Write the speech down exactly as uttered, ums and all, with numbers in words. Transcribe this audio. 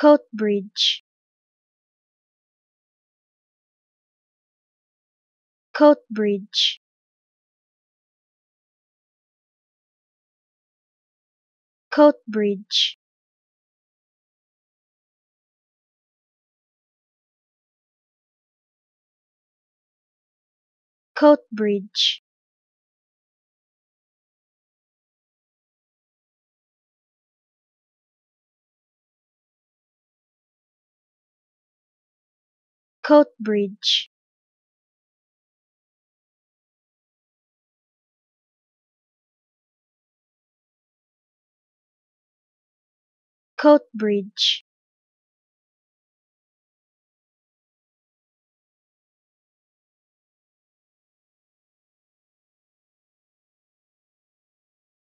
Coatbridge, Coatbridge, Coatbridge, Coatbridge, Coatbridge, Coatbridge.